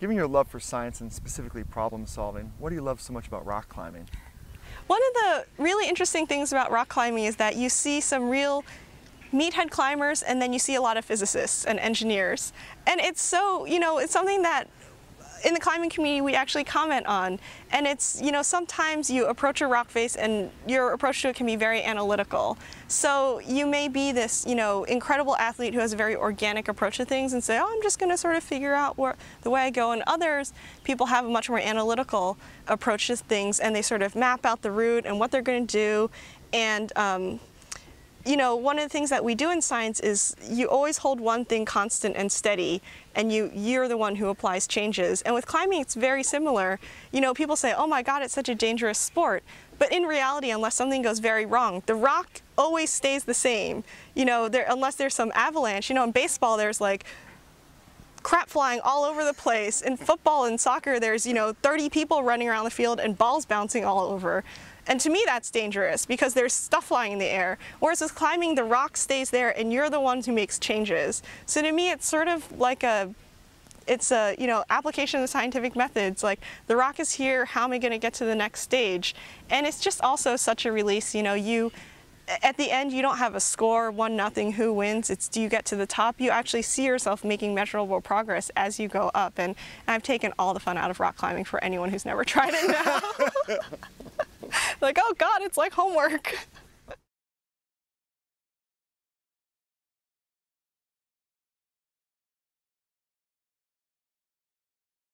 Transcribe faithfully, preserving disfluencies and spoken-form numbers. Given your love for science and specifically problem solving, what do you love so much about rock climbing? One of the really interesting things about rock climbing is that you see some real meathead climbers, and then you see a lot of physicists and engineers. And it's so, you know, it's something that in the climbing community we actually comment on. And it's, you know, sometimes you approach a rock face and your approach to it can be very analytical. So you may be this, you know, incredible athlete who has a very organic approach to things and say, oh, I'm just going to sort of figure out where, the way I go. And others, people have a much more analytical approach to things, and they sort of map out the route and what they're going to do. And, um, you know, one of the things that we do in science is you always hold one thing constant and steady, and you, you're the one who applies changes. And with climbing, it's very similar. You know, people say, oh my God, it's such a dangerous sport. But in reality, unless something goes very wrong, the rock always stays the same. You know, there, unless there's some avalanche. You know, in baseball, there's like crap flying all over the place. In football and soccer, there's, you know, thirty people running around the field and balls bouncing all over. And to me, that's dangerous because there's stuff flying in the air. Whereas with climbing, the rock stays there and you're the one who makes changes. So to me, it's sort of like a, it's a, you know, application of scientific methods. Like, the rock is here, how am I gonna get to the next stage? And it's just also such a release, you know, you, at the end, you don't have a score, one nothing, who wins, it's do you get to the top? You actually see yourself making measurable progress as you go up. And I've taken all the fun out of rock climbing for anyone who's never tried it now. Like, oh God, it's like homework.